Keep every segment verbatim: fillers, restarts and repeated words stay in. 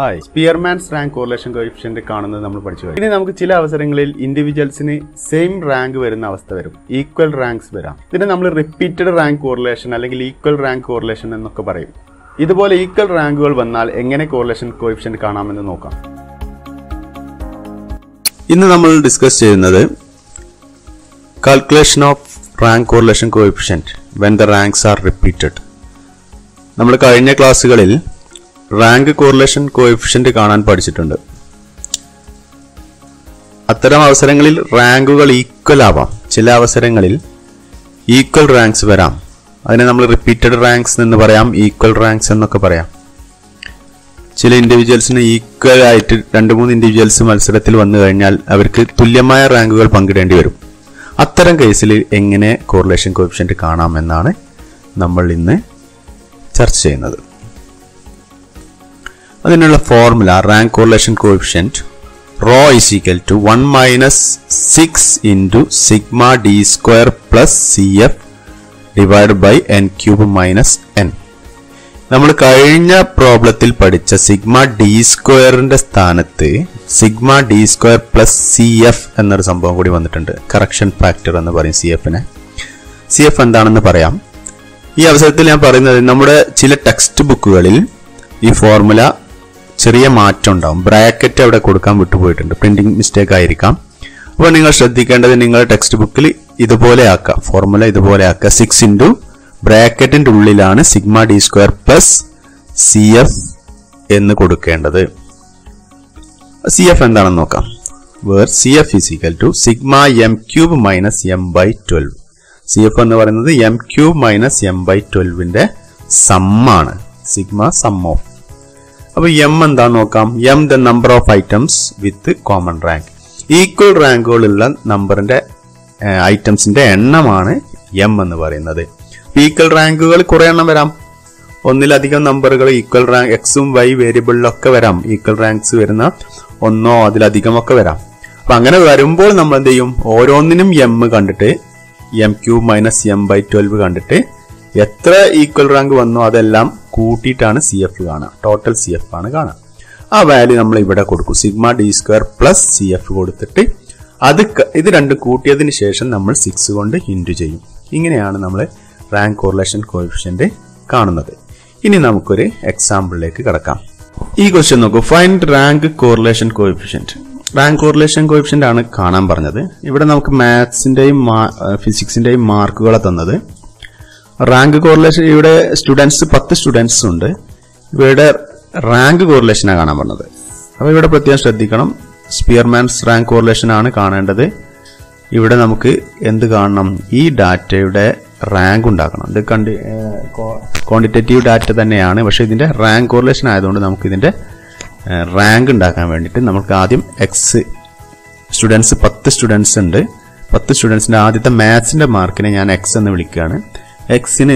Hi, Spearman's rank correlation coefficient is the individuals in same rank equal ranks. Then we have repeated rank correlation or equal rank correlation. This is the equal rank correlation coefficient. We will discuss the calculation of rank correlation coefficient when the ranks are repeated. We will discuss the rank correlation coefficient കാണാൻ പഠിച്ചിട്ടുണ്ട്. അത്തരം അവസരങ്ങളിൽ റാങ്കുകൾ equal ആവാം. ചില അവസരങ്ങളിൽ equal ranks വരാം. അതിനെ നമ്മൾ റിപ്പീറ്റഡ് റാങ്ക്സ് എന്ന് പറയാം, ഈക്വൽ റാങ്ക്സ് എന്നൊക്കെ പറയാം. ചില ഇൻഡിവിജ്വൽസിനെ ഈക്വൽ ആയിട്ട് രണ്ട് മൂന്ന് ഇൻഡിവിജ്വൽസ് മത്സരത്തിൽ വന്നു കഴിഞ്ഞാൽ അവർക്ക് തുല്യമായ റാങ്കുകൾ പങ്കിടേണ്ടി വരും. അത്തരം കേസിൽ എങ്ങനെ കോറിലേഷൻ കോഫിഷ്യന്റ് കാണാം എന്നാണ് നമ്മൾ ഇന്ന് ചർച്ച ചെയ്യുന്നത്. The formula rank correlation coefficient rho is equal to one minus six into sigma d square plus cf divided by n cube minus n. We will problem sigma d square sigma d square plus cf correction factor cf cf this textbook formula. ചെറിയ മാറ്റം ഉണ്ടാവും bracket അവിടെ കൊടുക്കാൻ വിട്ടുപോയിട്ടുണ്ട് printing mistake ആയിരിക്കാം അപ്പോൾ നിങ്ങൾ ശ്രദ്ധിക്കേണ്ടത് നിങ്ങൾ ടെക്സ്റ്റ് ബുക്കിൽ ഇതുപോലെ ആക്കുക ഫോർമുല ഇതുപോലെ ആക്കുക six into ബ്രാക്കറ്റിന്റെ ഉള്ളിലാണ് sigma d square plus cf എന്ന് കൊടുക്കേണ്ടത് cf എന്താണെന്ന് നോക്കാം where cf is equal to sigma m cube minus m by twelve cf എന്ന് പറയുന്നത് m cube minus m by twelve ന്റെ sum ആണ് sigma sum of M and the M the number of items with common rank. Equal rank number and items in the N M and the equal rank Korean only Latika number equal rank X and Y variable lockaveram equal ranks verna on no the Latika Makavera. Pangana variable number the M or on the M condite M cube minus M by twelve condite. Yatra equal rank one no other lump. Kootittana C F gana, total C F gana gana. A value nammal ivada kodukku sigma d square plus C F koduthittu adu idu rendu kootiyadinu shesham nammal six kondu hint cheyum. Ingeneyana nammal rank correlation coefficient kaanunathu. Ini namukku oru example lekku kadakkam. Ee question nokku find rank correlation coefficient. Rank correlation coefficient aanu kaanan paranjathu. Ivada namukku maths inteyum physics inteyum markukala thannathu. Rank correlation here students ten students undu ivide rank correlation aanu kaanapannathu appo ivide prathiyam shradhikkanam Spearman's rank correlation aanu kaanendathu ivide namukku endu kaananam ee data ivide rank undakanam idu quantitative data thanneyanu പക്ഷെ ഇതിന്റെ rank correlation ആയതുകൊണ്ട് നമുക്ക് ഇതിന്റെ rank ഉണ്ടാക്കാൻ വേണ്ടിട്ട് നമുക്ക് ആദ്യം x students ten students undu ten students ന്റെ ആദ്യത്തെ maths ന്റെ മാർക്കിനെ ഞാൻ x എന്ന് വിളിക്കുകയാണ് X in a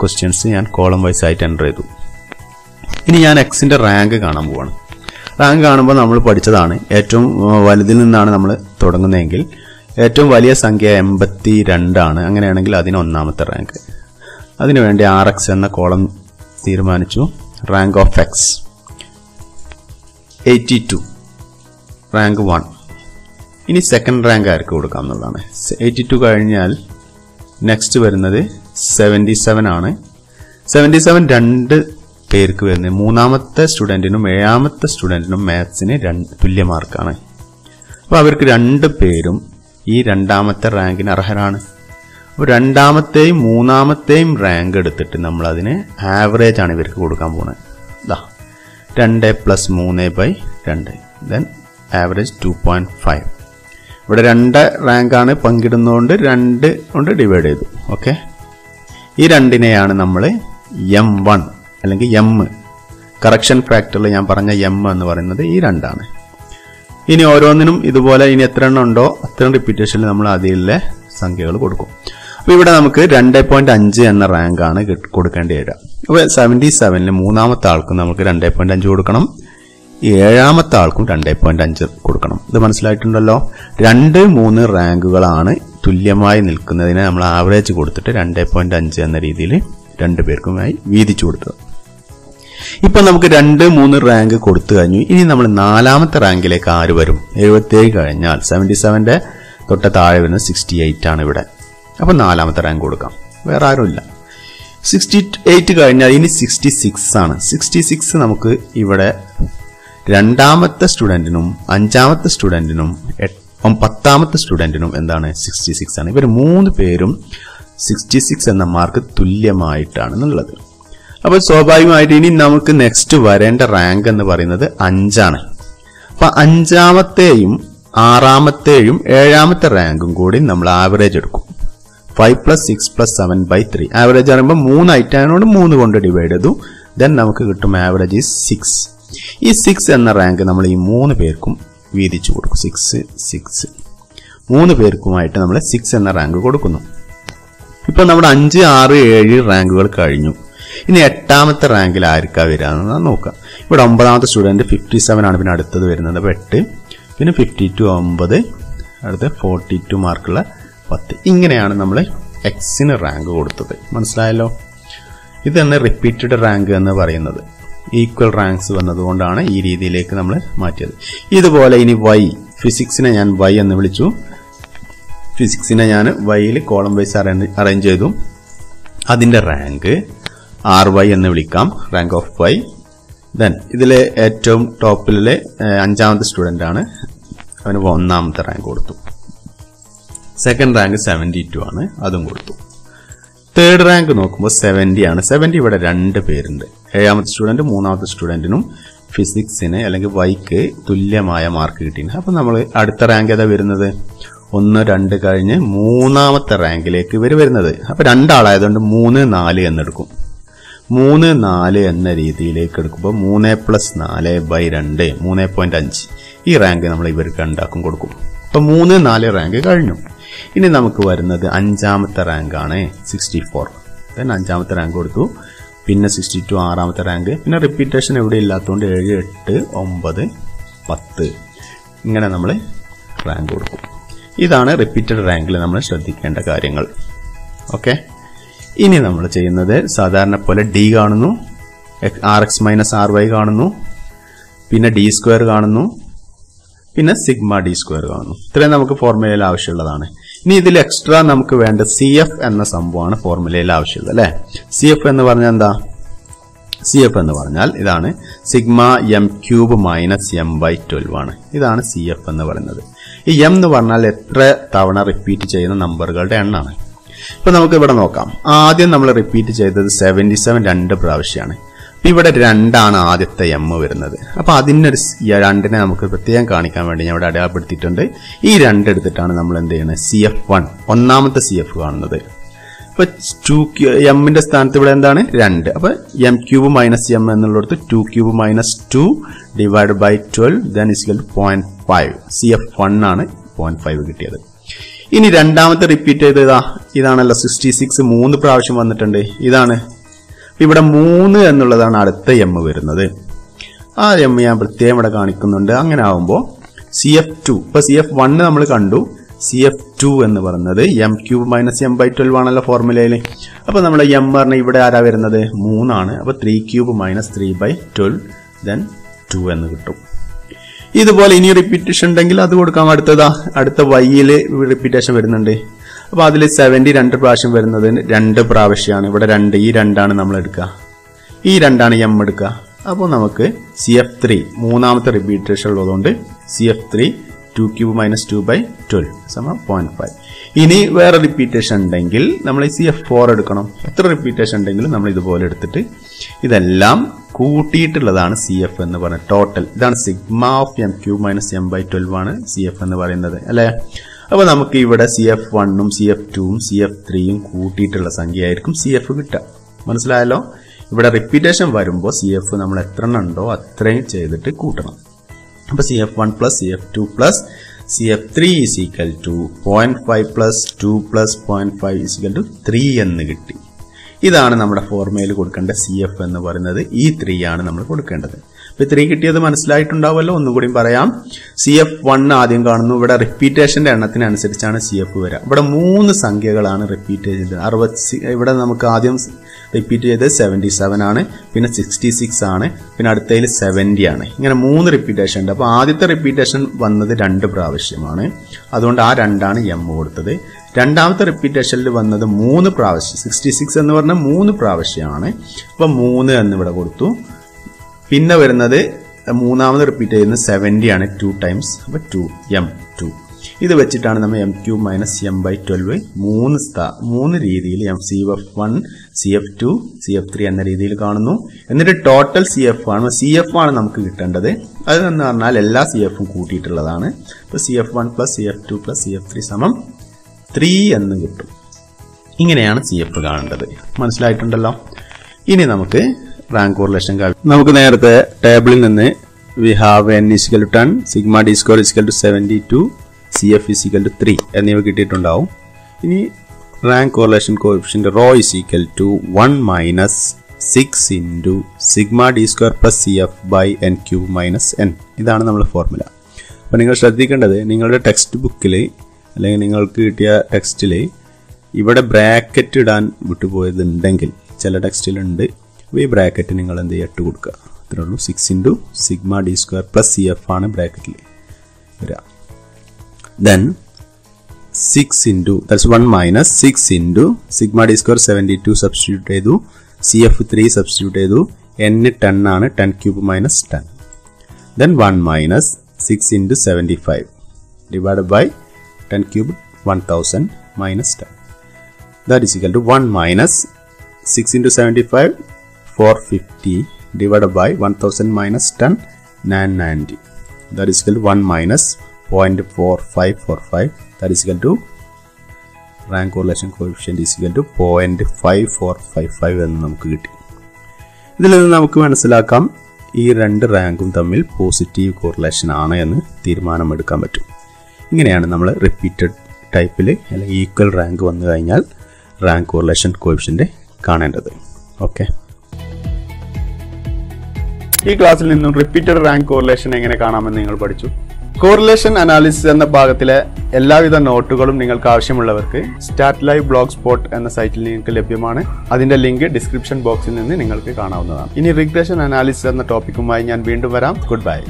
questions and column by site and redo. In an X in the rank ganam one. Rank ganam number partichadani, atom validin number thodangan angle, atom valia sanke empathy randana, and an angle adin on namata rank. Adinavende R X and the column theormanichu, rank of X eighty two, rank one. In a second rank I could come along eighty two cardinal. Next seventy-seven ആണ് seventy-seven രണ്ട് പേർക്ക് വരുന്നത് മൂന്നാമത്തെ സ്റ്റുഡന്റിനും ഏഴാമത്തെ സ്റ്റുഡന്റിനും മാത്സിനെ രണ്ട് തുല്യ മാർക്കാണ് അപ്പോൾ അവർക്ക് രണ്ട് പേരും ഈ രണ്ടാമത്തെ റാങ്കിന് അർഹരാണ് അപ്പോൾ രണ്ടാമത്തെയും മൂന്നാമത്തെയും റാങ്ക് എടുത്തിട്ട് നമ്മൾ അതിനെ ആവറേജ് ആണ് ഇവർക്ക് കൊടുക്കാൻ പോകുന്നത് ദാ two plus three by two then average two point five ഇവിടെ രണ്ട് റാങ്ക് ആണ് പങ്കിടുന്നതുകൊണ്ട് രണ്ട് കൊണ്ട് ഡിവൈഡ് ചെയ്തു ഓക്കേ ഈ രണ്ടിനെയാണ് നമ്മൾ M one അല്ലെങ്കിൽ M കറക്ഷൻ ഫാക്ടറിൽ ഞാൻ പറഞ്ഞ M എന്ന് പറയുന്നത് ഈ രണ്ടാണ് ഇനി ഓരോന്നിനും ഇതുപോലെ ഇനി എത്ര എണ്ണം ഉണ്ടോ അത്രയും റിപ്പീറ്റേഷനിൽ നമ്മൾ അതിലുള്ള സംഖ്യകൾ കൊടുക്കും അപ്പോൾ ഇവിടെ നമുക്ക് two point five എന്ന റാങ്ക് ആണ് കൊടുക്കേണ്ടത് അപ്പോൾ seventy-seven ലെ മൂന്നാമത്തെ ആൾക്ക് നമുക്ക് two point five കൊടുക്കണം ഏഴാമത്തെ ആൾക്കും two point five കൊടുക്കണം ഇത് മനസ്സിലായിട്ടുണ്ടല്ലോ രണ്ട് മൂന്ന് റാങ്കുകളാണ് തുല്യമായി നിൽക്കുന്നതിനെ നമ്മൾ ആവറേജ് കൊടുത്തിട്ട് two point five എന്ന രീതിയിൽ രണ്ട് പേർക്കുമായി വീതിച്ചു കൊടുത്തു ഇപ്പോൾ നമുക്ക് രണ്ട് മൂന്ന് റാങ്ക് കൊടുത്തു കഴിഞ്ഞു. ഇനി നമ്മൾ നാലാമത്തെ റാങ്കിലേക്ക് ആര് വരും? എഴുപത്തിയേഴ് കഴിഞ്ഞാൽ സെവൻറ്റി സെവൻ്റെ തൊട്ട് താഴെ വരുന്ന സിക്സ്റ്റി എയ്റ്റ് ആണ് ഇവിടെ. അപ്പം നാലാമത്തെ റാങ്ക് കൊടുക്കാം, വേറെ ആരുമില്ല. സിക്സ്റ്റി എയ്റ്റ് കഴിഞ്ഞാൽ ഇനി സിക്സ്റ്റി സിക്സ് ആണ്. സിക്സ്റ്റി സിക്സ് നമുക്ക് ഇവിടെ രണ്ടാമത്തെ സ്റ്റുഡൻറ്റിനും അഞ്ചാമത്തെ സ്റ്റുഡൻറ്റിനും പത്താമത്തെ സ്റ്റുഡൻറ്റിനും എന്താണ് സിക്സ്റ്റി സിക്സ് ആണ്. ഇവർ മൂന്ന് പേരും സിക്സ്റ്റി സിക്സ് എന്ന മാർക്ക് തുല്യമായിട്ടാണ് എന്നുള്ളത്. അപ്പോൾ സ്വാഭാവികമായിട്ട് ഇനി നമുക്ക് നെക്സ്റ്റ് വരേണ്ട റാങ്ക് എന്ന് പറയുന്നത് അഞ്ചാണ്. അപ്പം അഞ്ചാമത്തെയും ആറാമത്തെയും ഏഴാമത്തെ റാങ്കും കൂടി നമ്മൾ ആവറേജ് എടുക്കും. Five plus six plus seven by three average പറയുമ്പോൾ മൂന്ന് ഐറ്റായതുകൊണ്ട് മൂന്ന് കൊണ്ട് ഡിവൈഡ് ചെയ്തു. ദെൻ നമുക്ക് കിട്ടും ആവറേജ് ഈസ് സിക്സ്. ഈ സിക്സ് എന്ന റാങ്ക് നമ്മൾ ഈ മൂന്ന് പേർക്കും വീതിച്ചു കൊടുക്കും. സിക്സ് സിക്സ് മൂന്ന് പേർക്കുമായിട്ട് നമ്മൾ സിക്സ് എന്ന റാങ്ക് കൊടുക്കുന്നു. ഇപ്പം നമ്മുടെ അഞ്ച് ആറ് ഏഴ് റാങ്കുകൾ കഴിഞ്ഞു. ഇനി എട്ടാമത്തെ റാങ്കിൽ ആർക്കാ വരിക നോക്കാം. ഇവിടെ ഒമ്പതാമത്തെ സ്റ്റുഡൻറ്റ് ഫിഫ്റ്റി സെവൻ ആണ്, പിന്നെ അടുത്തത് വരുന്നത് എട്ട്, പിന്നെ ഫിഫ്റ്റി ടു ഒമ്പത്, അടുത്ത് ഫോർട്ടി ടു മാർക്കുള്ള പത്ത്. ഇങ്ങനെയാണ് നമ്മൾ എക്സിന് റാങ്ക് കൊടുത്തത്. മനസ്സിലായല്ലോ? ഇതാണ് റിപ്പീറ്റഡ് റാങ്ക് എന്ന് പറയുന്നത്. ഈക്വൽ റാങ്ക്സ് വന്നതുകൊണ്ടാണ് ഈ രീതിയിലേക്ക് നമ്മൾ മാറ്റിയത്. ഇതുപോലെ ഇനി വൈ, ഫിസിക്സിനെ ഞാൻ വൈ എന്ന് വിളിച്ചു. ഫിസിക്സിനെ ഞാൻ വൈയിൽ കോളം വൈസ് അറേഞ്ച് ചെയ്തു. അതിൻ്റെ റാങ്ക് ആർ വൈ എന്ന് വിളിക്കാം, റാങ്ക് ഓഫ് വൈ. ദെൻ ഇതിലെ ഏറ്റവും ടോപ്പിലെ അഞ്ചാമത്തെ സ്റ്റുഡൻ്റ് ആണ്, അവന് ഒന്നാമത്തെ റാങ്ക് കൊടുത്തു. സെക്കൻഡ് റാങ്ക് സെവൻറ്റി ടു ആണ്, അതും കൊടുത്തു. തേർഡ് റാങ്ക് നോക്കുമ്പോൾ സെവൻറ്റി ആണ്. സെവൻറ്റി ഇവിടെ രണ്ട് പേരുണ്ട്. ഏഴാമത്തെ സ്റ്റുഡൻറ്റ് മൂന്നാമത്തെ സ്റ്റുഡൻറ്റിനും ഫിസിക്സിന് അല്ലെങ്കിൽ വൈക്ക് തുല്യമായ മാർക്ക് കിട്ടിയിട്ടുണ്ട്. അപ്പം നമ്മൾ അടുത്ത റാങ്ക് ഏതാ വരുന്നത്? ഒന്ന് രണ്ട് കഴിഞ്ഞ് മൂന്നാമത്തെ റാങ്കിലേക്ക് ഇവർ വരുന്നത്. അപ്പം രണ്ടാളായതുകൊണ്ട് മൂന്ന് നാല് എന്നെടുക്കും. മൂന്ന് നാല് എന്ന രീതിയിലേക്ക് എടുക്കുമ്പോൾ മൂന്ന് പ്ലസ് നാല് ബൈ രണ്ട് മൂന്ന് പോയിന്റ് അഞ്ച്. ഈ റാങ്ക് നമ്മൾ ഇവർക്ക് ഉണ്ടാക്കും കൊടുക്കും. അപ്പം മൂന്ന് നാല് റാങ്ക് കഴിഞ്ഞു. ഇനി നമുക്ക് വരുന്നത് അഞ്ചാമത്തെ റാങ്കാണ്, സിക്സ്റ്റി ഫോർ. ദെൻ അഞ്ചാമത്തെ റാങ്ക് കൊടുത്തു, പിന്നെ സിക്സ്റ്റി ടു ആറാമത്തെ റാങ്ക്. പിന്നെ റിപ്പീറ്റേഷൻ എവിടെ ഇല്ലാത്തതുകൊണ്ട് ഏഴ് എട്ട് ഒമ്പത് പത്ത് ഇങ്ങനെ നമ്മൾ റാങ്ക് കൊടുക്കും. ഇതാണ് റിപ്പീറ്റഡ് റാങ്കിൽ നമ്മൾ ശ്രദ്ധിക്കേണ്ട കാര്യങ്ങൾ. ഓക്കെ, ഇനി നമ്മൾ ചെയ്യുന്നത് സാധാരണ പോലെ ഡി കാണുന്നു, R X minus R Y കാണുന്നു, പിന്നെ ഡി സ്ക്വയർ കാണുന്നു, പിന്നെ സിഗ്മ ഡി സ്ക്വയർ കാണുന്നു. ഇത്രയും നമുക്ക് ഫോർമുലയിൽ ആവശ്യമുള്ളതാണ്. ഇനി ഇതിൽ എക്സ്ട്രാ നമുക്ക് വേണ്ട സി എഫ് എന്ന സംഭവമാണ് ഫോർമുലയിൽ ആവശ്യമുള്ളത്, അല്ലേ? സി എഫ് എന്ന് പറഞ്ഞാൽ എന്താ? സി എഫ് എന്ന് പറഞ്ഞാൽ ഇതാണ്, sigma M cube minus M by twelve ആണ്. ഇതാണ് സി എഫ് എന്ന് പറയുന്നത്. ഈ എം എന്ന് പറഞ്ഞാൽ എത്ര തവണ റിപ്പീറ്റ് ചെയ്യുന്ന നമ്പറുകളുടെ എണ്ണമാണ്. ഇപ്പം നമുക്ക് ഇവിടെ നോക്കാം. ആദ്യം നമ്മൾ റിപ്പീറ്റ് ചെയ്തത് സെവൻറ്റി സെവൻ രണ്ട് പ്രാവശ്യമാണ്. അപ്പം ഇവിടെ രണ്ടാണ് ആദ്യത്തെ എം വരുന്നത്. അപ്പം അതിനൊരു രണ്ടിനെ നമുക്ക് പ്രത്യേകം കാണിക്കാൻ വേണ്ടി ഞാൻ ഇവിടെ അടയാളപ്പെടുത്തിയിട്ടുണ്ട്. ഈ രണ്ടെടുത്തിട്ടാണ് നമ്മൾ എന്ത് ചെയ്യുന്നത്, സി എഫ് വൺ ഒന്നാമത്തെ സി എഫ് കാണുന്നത്. ഇപ്പം ടു ക്യൂ എമ്മിൻ്റെ സ്ഥാനത്ത് ഇവിടെ എന്താണ് രണ്ട്. അപ്പം എം ക്യൂബ് മൈനസ് എം എന്നുള്ളടത്ത് two cube minus two divide by twelve then is equal point five. C F one ആണ് പോയിന്റ് ഫൈവ് കിട്ടിയത്. ഇനി രണ്ടാമത്തെ റിപ്പീറ്റ് ചെയ്തതാ ഇതാണല്ലോ, സിക്സ്റ്റി സിക്സ് മൂന്ന് പ്രാവശ്യം വന്നിട്ടുണ്ട്. ഇതാണ് ഇവിടെ മൂന്ന് എന്നുള്ളതാണ് അടുത്ത എം വരുന്നത്. ആ എം ഞാൻ പ്രത്യേകം ഇവിടെ കാണിക്കുന്നുണ്ട്. അങ്ങനെ ആകുമ്പോൾ സി എഫ് ടു, ഇപ്പം സി എഫ് വണ്ണ് നമ്മൾ കണ്ടു, സി എഫ് ടു എന്ന് പറയുന്നത് M cube minus M by twelve ആണല്ലോ ഫോർമുലയിൽ. അപ്പോൾ നമ്മൾ എം പറഞ്ഞാൽ ഇവിടെ ആരാ വരുന്നത്? മൂന്നാണ്. അപ്പോൾ three cube minus three by twelve then two എന്ന് കിട്ടും. ഇതുപോലെ ഇനി റിപ്പീറ്റേഷൻ ഉണ്ടെങ്കിൽ അത് കൊടുക്കാം. അടുത്തതാ അടുത്ത വൈയിൽ റിപ്പീറ്റേഷൻ വരുന്നുണ്ട്. അപ്പോൾ അതിൽ സെവൻറ്റി രണ്ട് പ്രാവശ്യം വരുന്നത് രണ്ട് പ്രാവശ്യമാണ്. ഇവിടെ രണ്ട്, ഈ രണ്ടാണ് നമ്മൾ എടുക്കുക, ഈ രണ്ടാണ് എം എടുക്കുക. അപ്പോൾ നമുക്ക് സി എഫ് ത്രീ മൂന്നാമത്തെ റിപ്പീറ്റേഷൻ ഉള്ളതുകൊണ്ട് C F three two cube minus two by twelve സമം പോയിന്റ് ഫൈവ്. ഇനി വേറെ റിപ്പീറ്റേഷൻ ഉണ്ടെങ്കിൽ നമ്മൾ സി എഫ് ഫോർ എടുക്കണം. എത്ര റിപ്പീറ്റേഷൻ ഉണ്ടെങ്കിലും നമ്മൾ ഇതുപോലെ എടുത്തിട്ട് ഇതെല്ലാം കൂട്ടിയിട്ടുള്ളതാണ് സി എഫ് എന്ന് പറയുന്നത്, ടോട്ടൽ. ഇതാണ് sigma of M cube minus M by twelve ആണ് സി എഫ് എന്ന് പറയുന്നത്, അല്ലേ? അപ്പോൾ നമുക്ക് ഇവിടെ സി എഫ് വണ്ണും സി എഫ് ടുവും സി എഫ് ത്രീയും കൂട്ടിയിട്ടുള്ള സംഖ്യയായിരിക്കും സി എഫ് കിട്ടുക. മനസ്സിലായല്ലോ? ഇവിടെ റിപ്പീറ്റേഷൻ വരുമ്പോൾ സി എഫ് നമ്മൾ എത്ര എണ്ണം ഉണ്ടോ അത്രയും ചെയ്തിട്ട് കൂട്ടണം. അപ്പോൾ C F one plus C F two plus C F three is equal to point five plus two plus point five is equal to three എന്ന് കിട്ടി. ഇതാണ് നമ്മുടെ ഫോർമുലയിൽ കൊടുക്കേണ്ട സി എഫ് എന്ന് പറയുന്നത്. ഈ ത്രീ ആണ് നമ്മൾ കൊടുക്കേണ്ടത്. അപ്പോൾ ത്രീ കിട്ടിയത് മനസ്സിലായിട്ടുണ്ടാവുമല്ലോ. ഒന്നുകൂടി പറയാം. സി എഫ് വൺ ആദ്യം കാണുന്നു. ഇവിടെ റിപ്പീറ്റേഷൻ്റെ എണ്ണത്തിനനുസരിച്ചാണ് സി എഫ് വരിക. ഇവിടെ മൂന്ന് സംഖ്യകളാണ് റിപ്പീറ്റ് ചെയ്തത്. അറുപത്തി ഇവിടെ നമുക്ക് ആദ്യം repeat ചെയ്ത് seventy-seven ആണ് പിന്നെ sixty-six ആണ് പിന്നെ അടുത്തതിൽ seventy ആണ് ഇങ്ങനെ മൂന്ന് റിപ്പീറ്റേഷൻ ഉണ്ട് അപ്പോൾ ആദ്യത്തെ റിപ്പീറ്റേഷൻ വന്നത് രണ്ട് പ്രാവശ്യമാണ് അതുകൊണ്ട് ആ രണ്ടാണ് m കൊടുത്തത് രണ്ടാമത്തെ റിപ്പീറ്റേഷനിൽ വന്നത് മൂന്ന് പ്രാവശ്യം sixty-six എന്ന് പറഞ്ഞാൽ മൂന്ന് പ്രാവശ്യമാണ് അപ്പോൾ three എന്ന് ഇവിടെ കൊടുത്തു പിന്നെ വരുന്നത് മൂന്നാമത്തെ റിപ്പീറ്റ് ചെയ്യുന്നത് seventy ആണ് two times അപ്പോൾ two m two This is the m cube minus m by twelve. Moon star, moon readil, c f one, c f two, c f three, and the readil Ganano. And the total c f one, c f one, and we get under the other than Nalla c f one, Kuti Ladane, c f one plus c f two plus c f three, summum three and the good. Ingenian c f two Gananda. Months light under law. In Namke, rank correlation. Namka the table in the we have n is equal to ten, sigma d square is equal to seventy-two. C f is equal to three and you get it on now. In rank correlation coefficient rho is equal to one minus six into sigma d square plus c f by n cube minus n. This is the formula. But you should think that you have a textbook, you have a text, you have a bracket, you have a text, you have a bracket, you have a bracket, six into sigma d square plus c f on a bracket. Then six into that's one minus six into sigma d square seventy-two substitute edu c f three substitute edu n ten aanu ten cube minus ten then one minus six into seventy-five divided by ten cube one thousand minus ten that is equal to one minus six into seventy-five four hundred fifty divided by one thousand minus ten nine hundred ninety that is equal to one minus zero point four five four five that is equal to rank correlation coefficient is equal to zero point five four five five എന്ന് നമുക്ക് കിട്ടി ഇതിൽ നിന്ന് നമുക്ക് മനസ്സിലാക്കാം ഈ രണ്ട് റാങ്കും തമ്മിൽ പോസിറ്റീവ് കോറിലേഷൻ ആണ് എന്ന് തീരുമാനമെടുക്കാൻ പറ്റും ഇങ്ങനെയാണ് നമ്മൾ റിപ്പീറ്റഡ് ടൈപ്പിൽ അല്ലെങ്കിൽ ഈക്വൽ റാങ്ക് വന്നു കഴിഞ്ഞാൽ റാങ്ക് കോറിലേഷൻ കോഫിഷ്യന്റ് കാണേണ്ടത് ഓക്കേ ഈ ക്ലാസ്സിൽ നിന്നും റിപ്പീറ്റഡ് റാങ്ക് കോറിലേഷൻ എങ്ങനെ കാണാമെന്ന് നിങ്ങൾ പഠിച്ചു Correlation Analysis എന്ന ഭാഗത്തിലെ എല്ലാവിധ നോട്ടുകളും നിങ്ങൾക്ക് ആവശ്യമുള്ളവർക്ക് statlive blogspot എന്ന സൈറ്റിൽ നിങ്ങൾക്ക് ലഭ്യമാണ് അതിന്റെ ലിങ്ക് ഡിസ്ക്രിപ്ഷൻ ബോക്സിൽ നിന്ന് നിങ്ങൾക്ക് കാണാവുന്നതാണ് ഇനി റിഗ്രഷൻ അനാലിസിസ് എന്ന ടോപ്പിക്കുമായി ഞാൻ വീണ്ടും വരാം ഗുഡ് ബൈ